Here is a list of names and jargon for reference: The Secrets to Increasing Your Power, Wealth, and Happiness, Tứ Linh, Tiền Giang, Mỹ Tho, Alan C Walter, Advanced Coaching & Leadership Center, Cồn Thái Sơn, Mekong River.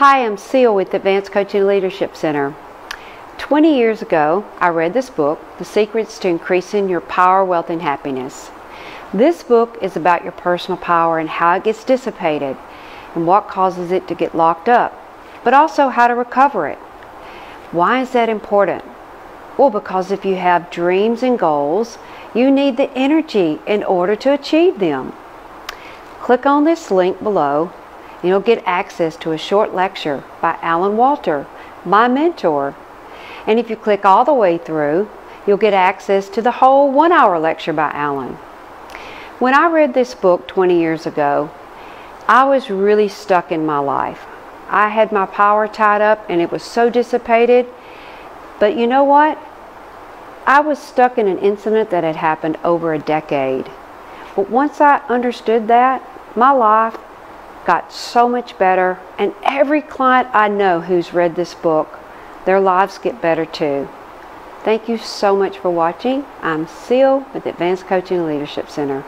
Hi, I'm Seal with the Advanced Coaching Leadership Center. 20 years ago, I read this book, The Secrets to Increasing Your Power, Wealth, and Happiness. This book is about your personal power and how it gets dissipated and what causes it to get locked up, but also how to recover it. Why is that important? Well, because if you have dreams and goals, you need the energy in order to achieve them. Click on this link below and you'll get access to a short lecture by Alan Walter, my mentor. And if you click all the way through, you'll get access to the whole one-hour lecture by Alan. When I read this book 20 years ago, I was really stuck in my life. I had my power tied up and it was so dissipated. But you know what? I was stuck in an incident that had happened over a decade. But once I understood that, my life got so much better, and every client I know who's read this book, their lives get better too. Thank you so much for watching. I'm Seal with Advanced Coaching and Leadership Center.